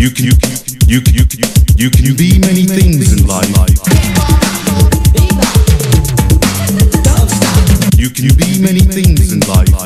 You can be many things in life. You can be many things in life.